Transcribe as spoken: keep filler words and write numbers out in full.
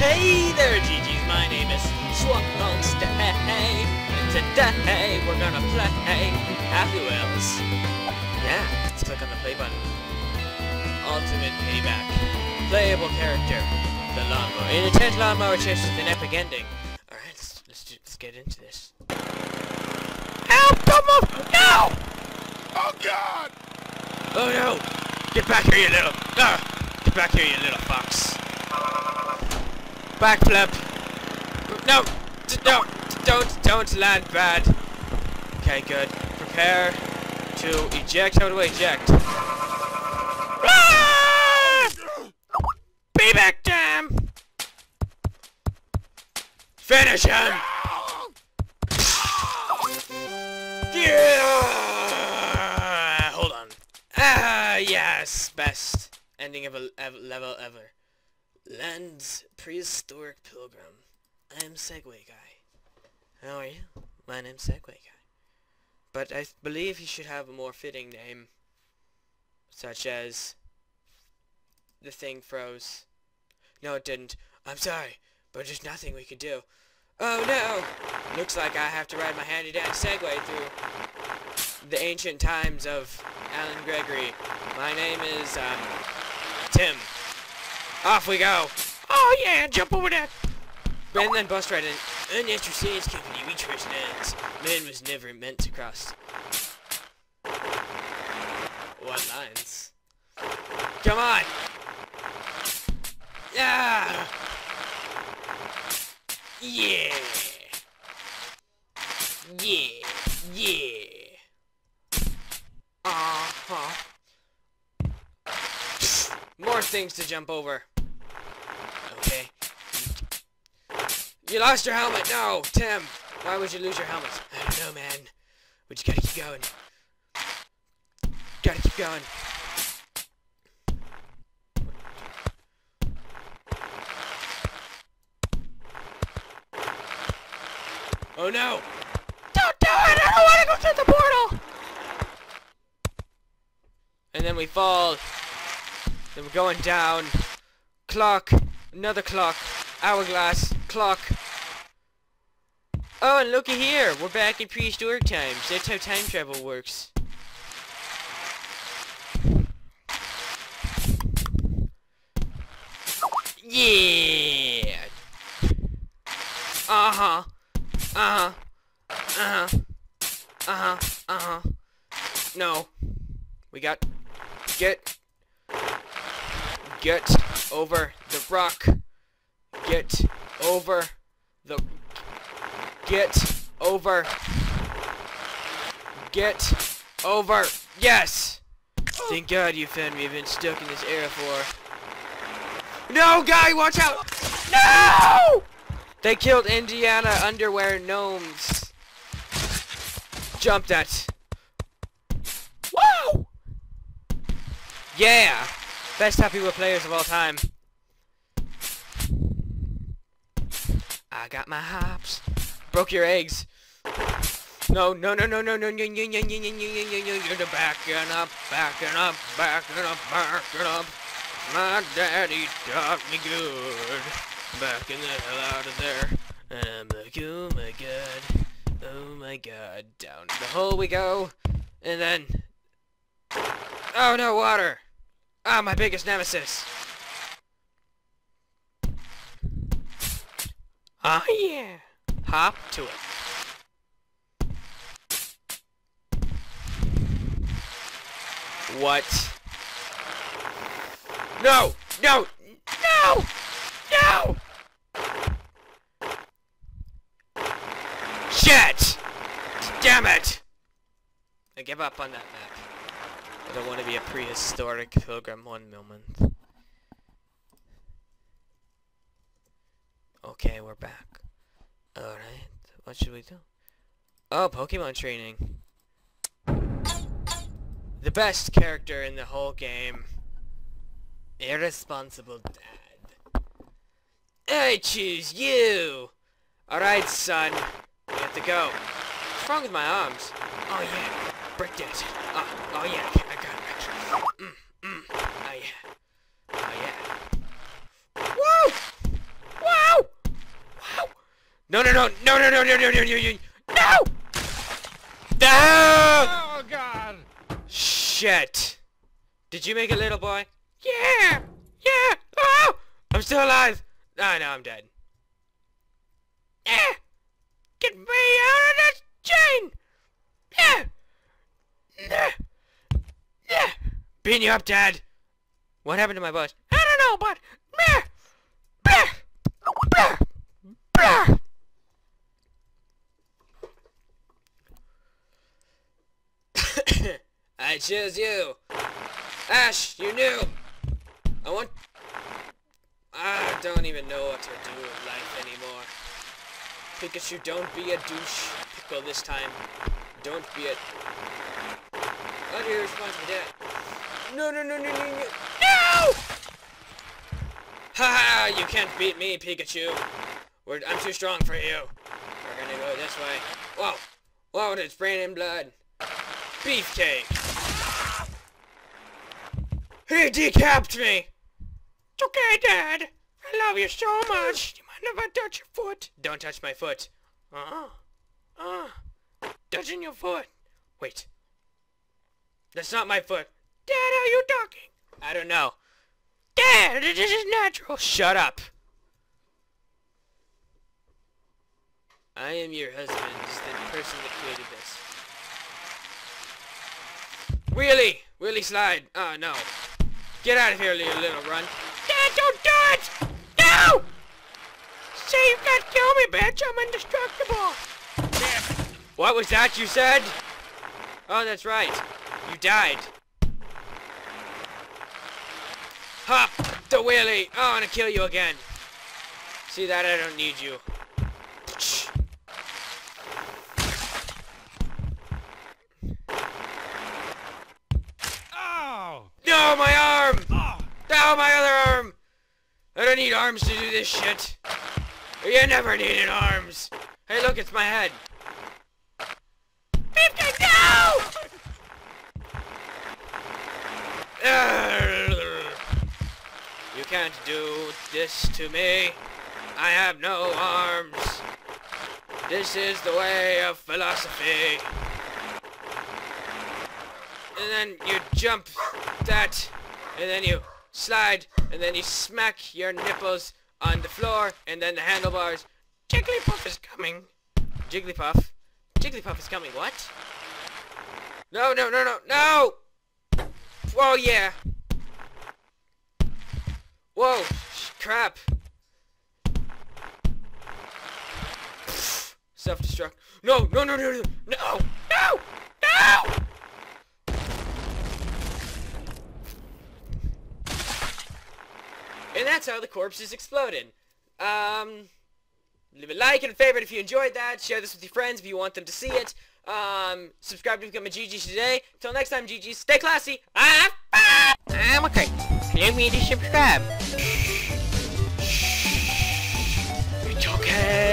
Hey there, G G's, my name is Swungsty, and today we're gonna play Happy Wheels. Yeah, let's click on the play button. Ultimate payback. Playable character, the lawnmower. An intense lawnmower chase with an epic ending. Alright, let's, let's, do, let's get into this. Help! Don't move! No! Oh god! Oh no! Get back here, you little... Ah, get back here, you little fox. Backflip! No! D no! Don't, don't land bad. Okay, good. Prepare to eject. How do I eject? Ah! Be back, damn! Finish him! Yeah! Hold on. Ah, yes! Best ending of a ev level ever. Lands prehistoric pilgrim. I am Segway Guy. How are you? My name's Segway Guy. But I believe he should have a more fitting name, such as the thing froze. No, it didn't. I'm sorry, but there's nothing we could do. Oh no! Looks like I have to ride my handy-dandy Segway through the ancient times of Alan Gregory. My name is um, Tim. Off we go! Oh yeah, jump over that! And then bust right in. And after seeing company, we trace lands. Man was never meant to cross. What lines? Come on! Yeah! Yeah! Yeah! Yeah! Uh-huh. More things to jump over. Okay. You lost your helmet! No! Tim! Why would you lose your helmet? I don't know, man. We just gotta keep going. Gotta keep going. Oh no! Don't do it! I don't wanna go through the portal! And then we fall. Then we're going down. Clock. Another clock. Hourglass. Clock. Oh, and looky here. We're back in prehistoric times. That's how time travel works. Yeah. Uh-huh. Uh-huh. Uh-huh. Uh-huh. Uh-huh. No. We got... Get... Get over the rock. Get over the... Get over. Get over. Yes! Thank God you found me. I've been stuck in this area for... No, guy! Watch out! No! They killed Indiana Underwear Gnomes. Jump that. Whoa! Yeah! Best Happy Wheel players of all time. I got my hops. Broke your eggs. No, no, no, no, no, no, no, no, no, no, no, no, no, backing up, backing up, backing up, backing up. My daddy taught me good. Backing the hell out of there. And I'm like, oh my god. Oh my god. Down the hole we go. And then... Oh no, water! Ah, my biggest nemesis. Ah, oh, yeah. Hop to it. What? No! No! No! No! Shit! Damn it! I give up on that map. I don't want to be a prehistoric pilgrim one moment. Okay, we're back. Alright, what should we do? Oh, Pokemon training. The best character in the whole game. Irresponsible Dad. I choose you! Alright, son. We have to go. What's wrong with my arms? Oh yeah, break this. Oh, oh yeah. Mm, mm. Oh yeah. Oh yeah. Woo! Woo! No, no, no, no, no, no, no, no, no, no, no! No! Oh, God! Shit. Did you make it, little boy? Yeah! Yeah! Oh! I'm still alive! Oh, no, I'm dead. Ah! Get me out of this chain! Ah! Ah! Ah! Beating you up, Dad. What happened to my bus? I don't know, but... Ah! Ah! Ah! Ah! I choose you, Ash. You knew. I want. I don't even know what to do with life anymore. Pikachu, don't be a douche. Well, this time, don't be a. I'll do your response for that. No, no, no, no, no, no. No! Haha! You can't beat me, Pikachu. We're, I'm too strong for you. We're gonna go this way. Whoa! Whoa! It's brain and blood. Beefcake! He decapped me! It's okay, Dad! I love you so much! Do you mind if I touch your foot? Don't touch my foot. Uh-uh. Uh. Touching your foot. Wait. That's not my foot. Dad, are you talking? I don't know. Dad, this is natural! Shut up! I am your husband, the person that created this. Wheelie! Wheelie slide! Oh, no. Get out of here, you little run. Dad, don't do it! No! See, you can't kill me, bitch! I'm indestructible! What was that you said? Oh, that's right. You died. Hop the wheelie! Oh, I'm gonna kill you again. See that? I don't need you. No, my arm! Oh. Oh, my other arm! I don't need arms to do this shit. You never needed arms. Hey, look, it's my head. Beefcake, no! You can't do this to me. I have no arms. This is the way of philosophy. And then you jump that, and then you slide, and then you smack your nipples on the floor, and then the handlebars. Jigglypuff is coming. Jigglypuff. Jigglypuff is coming. What? No, no, no, no, no! Oh, yeah. Whoa, crap. Self-destruct. No, no, no, no, no, no, no, no! And that's how the corpses exploded. Um, leave a like and a favorite if you enjoyed that. Share this with your friends if you want them to see it. Um, subscribe to become a G G today. Till next time, G G's, stay classy. I'm, I'm okay. Click me to subscribe. It's okay.